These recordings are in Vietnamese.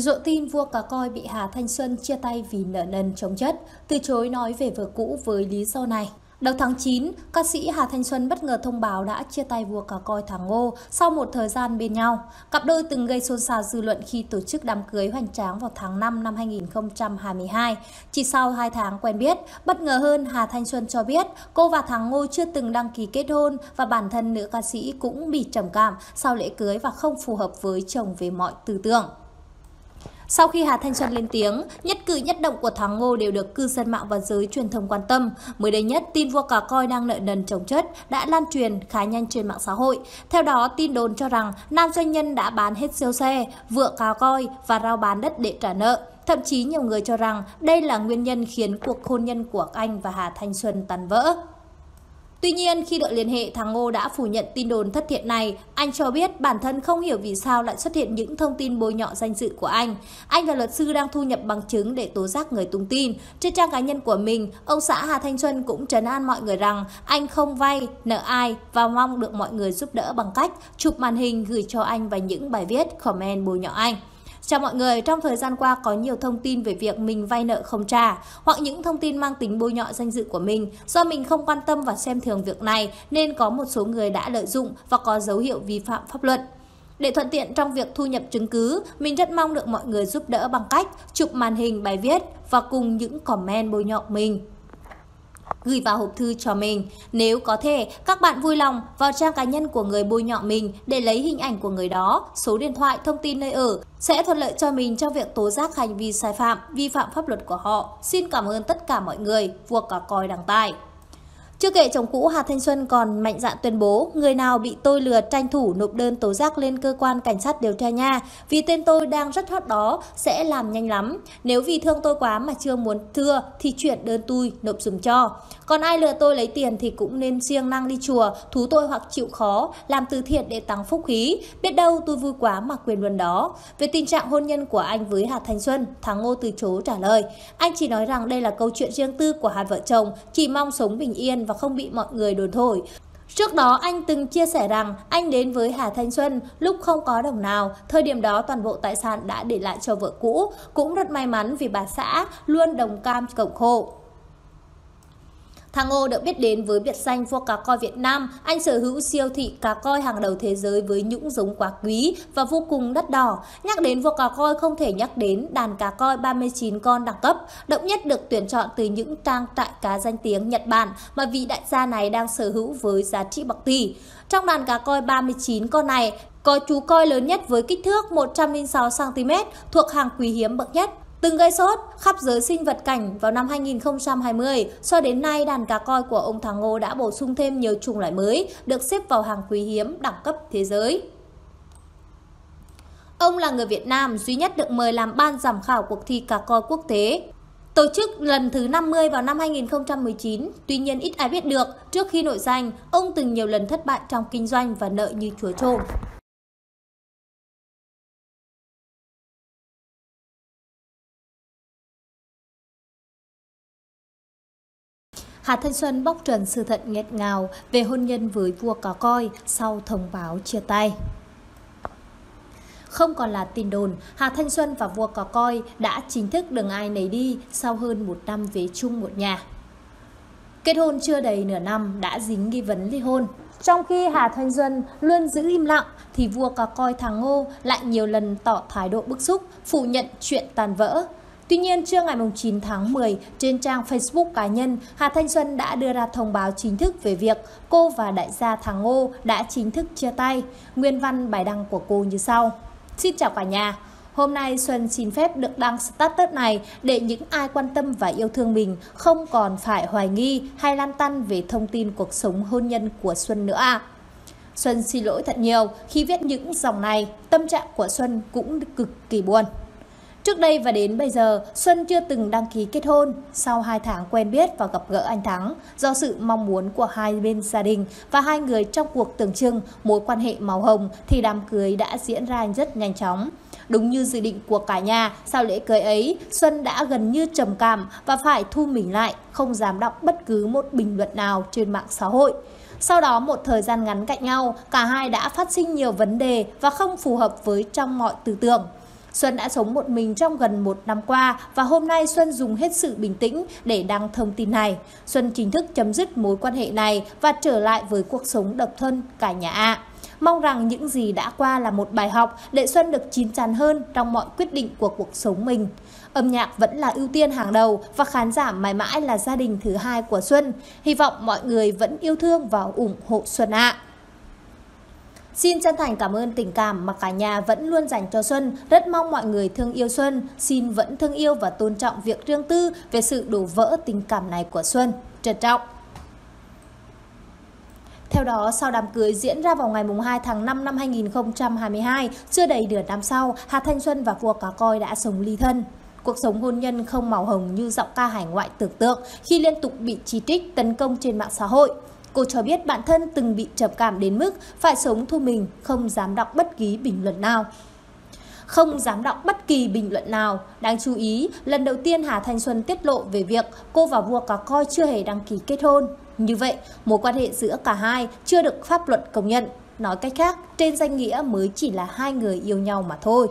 Ruộng tin vua cá coi bị Hà Thanh Xuân chia tay vì nợ nần chồng chất, từ chối nói về vợ cũ với lý do này. Đầu tháng 9, ca sĩ Hà Thanh Xuân bất ngờ thông báo đã chia tay vua cá coi Thắng Ngô sau một thời gian bên nhau. Cặp đôi từng gây xôn xao dư luận khi tổ chức đám cưới hoành tráng vào tháng 5 năm 2022. Chỉ sau 2 tháng quen biết, bất ngờ hơn, Hà Thanh Xuân cho biết cô và Thắng Ngô chưa từng đăng ký kết hôn và bản thân nữ ca sĩ cũng bị trầm cảm sau lễ cưới và không phù hợp với chồng về mọi tư tưởng. Sau khi Hà Thanh Xuân lên tiếng, nhất cử nhất động của Thắng Ngô đều được cư dân mạng và giới truyền thông quan tâm. Mới đây nhất, tin vua cá coi đang nợ nần chồng chất đã lan truyền khá nhanh trên mạng xã hội. Theo đó, tin đồn cho rằng nam doanh nhân đã bán hết siêu xe, vựa cá coi và rao bán đất để trả nợ. Thậm chí nhiều người cho rằng đây là nguyên nhân khiến cuộc hôn nhân của anh và Hà Thanh Xuân tan vỡ. Tuy nhiên, khi được liên hệ, Thắng Ngô đã phủ nhận tin đồn thất thiệt này. Anh cho biết bản thân không hiểu vì sao lại xuất hiện những thông tin bôi nhọ danh dự của anh. Anh và luật sư đang thu nhập bằng chứng để tố giác người tung tin. Trên trang cá nhân của mình, ông xã Hà Thanh Xuân cũng trấn an mọi người rằng anh không vay, nợ ai và mong được mọi người giúp đỡ bằng cách chụp màn hình gửi cho anh và những bài viết, comment bôi nhọ anh. Chào mọi người, trong thời gian qua có nhiều thông tin về việc mình vay nợ không trả hoặc những thông tin mang tính bôi nhọ danh dự của mình. Do mình không quan tâm và xem thường việc này nên có một số người đã lợi dụng và có dấu hiệu vi phạm pháp luật. Để thuận tiện trong việc thu nhập chứng cứ, mình rất mong được mọi người giúp đỡ bằng cách chụp màn hình bài viết và cùng những comment bôi nhọ mình, gửi vào hộp thư cho mình. Nếu có thể, các bạn vui lòng vào trang cá nhân của người bôi nhọ mình để lấy hình ảnh của người đó, số điện thoại, thông tin nơi ở, sẽ thuận lợi cho mình trong việc tố giác hành vi sai phạm, vi phạm pháp luật của họ. Xin cảm ơn tất cả mọi người, vua cá coi đăng tải. Chưa kể, chồng cũ Hà Thanh Xuân còn mạnh dạn tuyên bố người nào bị tôi lừa tranh thủ nộp đơn tố giác lên cơ quan cảnh sát điều tra nha, vì tên tôi đang rất hot đó, sẽ làm nhanh lắm. Nếu vì thương tôi quá mà chưa muốn thưa thì chuyển đơn tôi nộp dùm cho. Còn ai lừa tôi lấy tiền thì cũng nên siêng năng đi chùa, thú tôi hoặc chịu khó, làm từ thiện để tăng phúc khí. Biết đâu tôi vui quá mà quên luôn đó. Về tình trạng hôn nhân của anh với Hà Thanh Xuân, Thắng Ngô từ chối trả lời. Anh chỉ nói rằng đây là câu chuyện riêng tư của hai vợ chồng, chỉ mong sống bình yên và không bị mọi người đồn thổi. Trước đó, anh từng chia sẻ rằng anh đến với Hà Thanh Xuân lúc không có đồng nào. Thời điểm đó, toàn bộ tài sản đã để lại cho vợ cũ. Cũng rất may mắn vì bà xã luôn đồng cam cộng khổ. Thắng Ngô được biết đến với biệt danh vua cá coi Việt Nam. Anh sở hữu siêu thị cá coi hàng đầu thế giới với những giống quá quý và vô cùng đắt đỏ. Nhắc đến vua cá coi không thể nhắc đến đàn cá coi 39 con đẳng cấp, độc nhất được tuyển chọn từ những trang trại cá danh tiếng Nhật Bản mà vị đại gia này đang sở hữu với giá trị bạc tỷ. Trong đàn cá coi 39 con này, có chú coi lớn nhất với kích thước 106 cm thuộc hàng quý hiếm bậc nhất, từng gây sốt khắp giới sinh vật cảnh vào năm 2020. Cho đến nay, đàn cá coi của ông Thắng Ngô đã bổ sung thêm nhiều chủng loại mới, được xếp vào hàng quý hiếm đẳng cấp thế giới. Ông là người Việt Nam duy nhất được mời làm ban giám khảo cuộc thi cá coi quốc tế, tổ chức lần thứ 50 vào năm 2019. Tuy nhiên, ít ai biết được, trước khi nổi danh, ông từng nhiều lần thất bại trong kinh doanh và nợ như chúa trồm. Hà Thanh Xuân bóc trần sự thật nghẹt ngào về hôn nhân với vua cá coi sau thông báo chia tay. Không còn là tin đồn, Hà Thanh Xuân và vua cá coi đã chính thức đường ai nấy đi sau hơn một năm về chung một nhà. Kết hôn chưa đầy nửa năm đã dính nghi vấn ly hôn. Trong khi Hà Thanh Xuân luôn giữ im lặng thì vua cá coi Thắng Ngô lại nhiều lần tỏ thái độ bức xúc, phủ nhận chuyện tan vỡ. Tuy nhiên, trưa ngày 9 tháng 10, trên trang Facebook cá nhân, Hà Thanh Xuân đã đưa ra thông báo chính thức về việc cô và đại gia Thắng Ngô đã chính thức chia tay. Nguyên văn bài đăng của cô như sau. Xin chào cả nhà. Hôm nay Xuân xin phép được đăng status này để những ai quan tâm và yêu thương mình không còn phải hoài nghi hay lăn tăn về thông tin cuộc sống hôn nhân của Xuân nữa ạ. Xuân xin lỗi thật nhiều, khi viết những dòng này, tâm trạng của Xuân cũng cực kỳ buồn. Trước đây và đến bây giờ, Xuân chưa từng đăng ký kết hôn. Sau 2 tháng quen biết và gặp gỡ anh Thắng, do sự mong muốn của hai bên gia đình và hai người trong cuộc tưởng chừng mối quan hệ màu hồng thì đám cưới đã diễn ra rất nhanh chóng. Đúng như dự định của cả nhà, sau lễ cưới ấy, Xuân đã gần như trầm cảm và phải thu mình lại, không dám đọc bất cứ một bình luận nào trên mạng xã hội. Sau đó một thời gian ngắn cạnh nhau, cả hai đã phát sinh nhiều vấn đề và không phù hợp với trong mọi tư tưởng. Xuân đã sống một mình trong gần một năm qua và hôm nay Xuân dùng hết sự bình tĩnh để đăng thông tin này. Xuân chính thức chấm dứt mối quan hệ này và trở lại với cuộc sống độc thân cả nhà ạ. Mong rằng những gì đã qua là một bài học để Xuân được chín chắn hơn trong mọi quyết định của cuộc sống mình. Âm nhạc vẫn là ưu tiên hàng đầu và khán giả mãi mãi là gia đình thứ hai của Xuân. Hy vọng mọi người vẫn yêu thương và ủng hộ Xuân ạ. Xin chân thành cảm ơn tình cảm mà cả nhà vẫn luôn dành cho Xuân. Rất mong mọi người thương yêu Xuân. Xin vẫn thương yêu và tôn trọng việc riêng tư về sự đổ vỡ tình cảm này của Xuân. Trân trọng. Theo đó, sau đám cưới diễn ra vào ngày 2 tháng 5 năm 2022, chưa đầy nửa năm sau, Hà Thanh Xuân và vua cá coi đã sống ly thân. Cuộc sống hôn nhân không màu hồng như giọng ca hải ngoại tưởng tượng khi liên tục bị chỉ trích, tấn công trên mạng xã hội. Cô cho biết bản thân từng bị trầm cảm đến mức phải sống thu mình, không dám đọc bất kỳ bình luận nào. Đáng chú ý, lần đầu tiên Hà Thanh Xuân tiết lộ về việc cô và vua cá coi chưa hề đăng ký kết hôn. Như vậy, mối quan hệ giữa cả hai chưa được pháp luật công nhận. Nói cách khác, trên danh nghĩa mới chỉ là hai người yêu nhau mà thôi.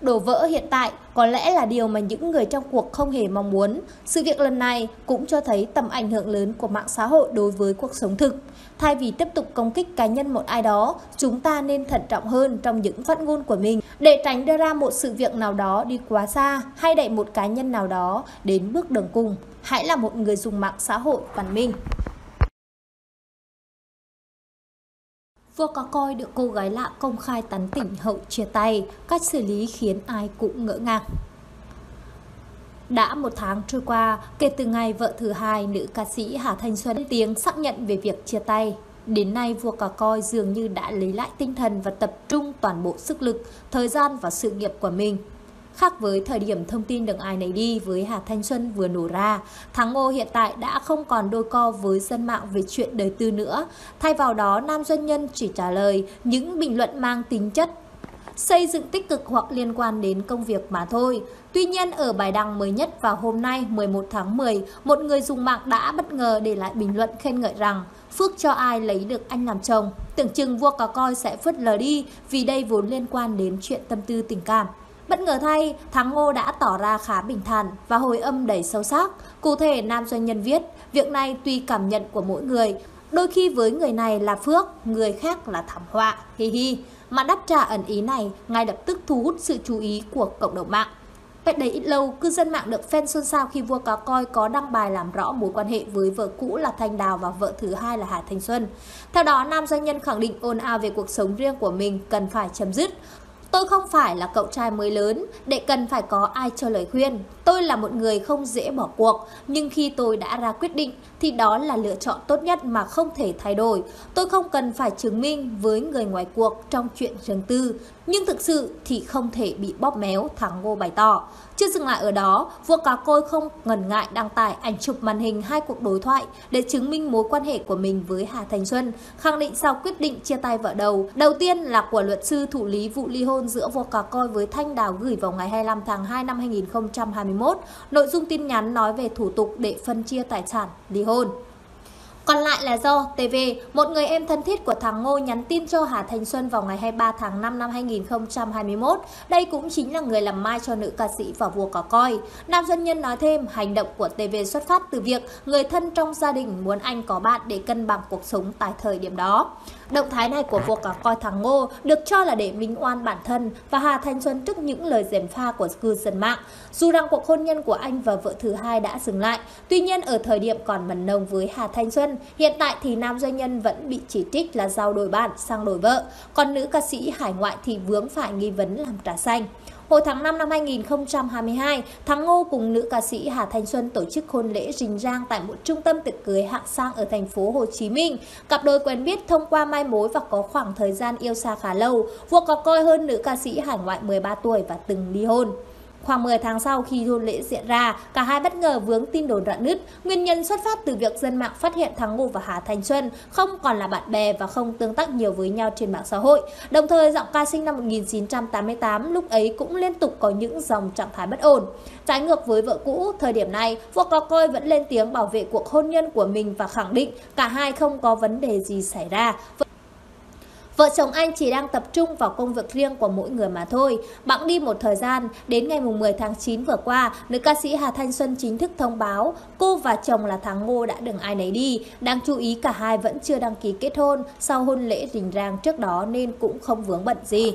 Đổ vỡ hiện tại có lẽ là điều mà những người trong cuộc không hề mong muốn. Sự việc lần này cũng cho thấy tầm ảnh hưởng lớn của mạng xã hội đối với cuộc sống thực. Thay vì tiếp tục công kích cá nhân một ai đó, chúng ta nên thận trọng hơn trong những phát ngôn của mình để tránh đưa ra một sự việc nào đó đi quá xa hay đẩy một cá nhân nào đó đến bước đường cùng. Hãy là một người dùng mạng xã hội văn minh. Vua cá coi được cô gái lạ công khai tán tỉnh hậu chia tay, cách xử lý khiến ai cũng ngỡ ngàng. Đã một tháng trôi qua kể từ ngày vợ thứ hai nữ ca sĩ Hà Thanh Xuân lên tiếng xác nhận về việc chia tay. Đến nay, vua cá coi dường như đã lấy lại tinh thần và tập trung toàn bộ sức lực, thời gian và sự nghiệp của mình. Khác với thời điểm thông tin đừng ai nấy đi với Hà Thanh Xuân vừa nổ ra, Thắng Ngô hiện tại đã không còn đôi co với dân mạng về chuyện đời tư nữa. Thay vào đó, nam doanh nhân chỉ trả lời những bình luận mang tính chất xây dựng tích cực hoặc liên quan đến công việc mà thôi. Tuy nhiên, ở bài đăng mới nhất vào hôm nay 11 tháng 10, một người dùng mạng đã bất ngờ để lại bình luận khen ngợi rằng phước cho ai lấy được anh làm chồng, tưởng chừng vua cá coi sẽ phớt lờ đi vì đây vốn liên quan đến chuyện tâm tư tình cảm. Bất ngờ thay, Thắng Ngô đã tỏ ra khá bình thản và hồi âm đầy sâu sắc. Cụ thể, nam doanh nhân viết, việc này tùy cảm nhận của mỗi người. Đôi khi với người này là phước, người khác là thảm họa, hi hi. Mà đáp trả ẩn ý này ngay lập tức thu hút sự chú ý của cộng đồng mạng. Cách đây ít lâu, cư dân mạng được fan xôn xao khi vua cá coi có đăng bài làm rõ mối quan hệ với vợ cũ là Thanh Đào và vợ thứ hai là Hà Thanh Xuân. Theo đó, nam doanh nhân khẳng định ồn ào về cuộc sống riêng của mình cần phải chấm dứt. Tôi không phải là cậu trai mới lớn để cần phải có ai cho lời khuyên. Tôi là một người không dễ bỏ cuộc, nhưng khi tôi đã ra quyết định thì đó là lựa chọn tốt nhất mà không thể thay đổi. Tôi không cần phải chứng minh với người ngoài cuộc trong chuyện riêng tư, nhưng thực sự thì không thể bị bóp méo, Thắng Ngô bày tỏ. Chưa dừng lại ở đó, vua cá coi không ngần ngại đăng tải ảnh chụp màn hình hai cuộc đối thoại để chứng minh mối quan hệ của mình với Hà Thanh Xuân, khẳng định sau quyết định chia tay vợ đầu tiên là của luật sư thụ lý vụ ly hôn giữa vua cá coi với Thanh Đào gửi vào ngày 25 tháng 2 năm 2021. Nội dung tin nhắn nói về thủ tục để phân chia tài sản ly hôn. Còn lại là do TV, một người em thân thiết của Thắng Ngô nhắn tin cho Hà Thanh Xuân vào ngày 23 tháng 5 năm 2021. Đây cũng chính là người làm mai cho nữ ca sĩ và vua cá coi. Nam doanh nhân nói thêm, hành động của TV xuất phát từ việc người thân trong gia đình muốn anh có bạn để cân bằng cuộc sống tại thời điểm đó. Động thái này của vua cá coi Thắng Ngô được cho là để minh oan bản thân và Hà Thanh Xuân trước những lời gièm pha của cư dân mạng. Dù rằng cuộc hôn nhân của anh và vợ thứ hai đã dừng lại, tuy nhiên ở thời điểm còn mầm non với Hà Thanh Xuân, hiện tại thì nam doanh nhân vẫn bị chỉ trích là giao đổi bạn sang đổi vợ, còn nữ ca sĩ hải ngoại thì vướng phải nghi vấn làm trà xanh. Hồi tháng 5 năm 2022, Thắng Ngô cùng nữ ca sĩ Hà Thanh Xuân tổ chức hôn lễ rình rang tại một trung tâm tiệc cưới hạng sang ở thành phố Hồ Chí Minh. Cặp đôi quen biết thông qua mai mối và có khoảng thời gian yêu xa khá lâu. Vua cá coi hơn nữ ca sĩ hải ngoại 13 tuổi và từng ly hôn. Khoảng 10 tháng sau khi hôn lễ diễn ra, cả hai bất ngờ vướng tin đồn rạn nứt. Nguyên nhân xuất phát từ việc dân mạng phát hiện Thắng Ngô và Hà Thanh Xuân không còn là bạn bè và không tương tác nhiều với nhau trên mạng xã hội. Đồng thời, giọng ca sinh năm 1988 lúc ấy cũng liên tục có những dòng trạng thái bất ổn. Trái ngược với vợ cũ, thời điểm này, vua cá coi vẫn lên tiếng bảo vệ cuộc hôn nhân của mình và khẳng định cả hai không có vấn đề gì xảy ra. Vợ chồng anh chỉ đang tập trung vào công việc riêng của mỗi người mà thôi. Bẵng đi một thời gian, đến ngày 10 tháng 9 vừa qua, nữ ca sĩ Hà Thanh Xuân chính thức thông báo cô và chồng là Thắng Ngô đã đừng ai nấy đi. Đáng chú ý cả hai vẫn chưa đăng ký kết hôn sau hôn lễ rình rang trước đó nên cũng không vướng bận gì.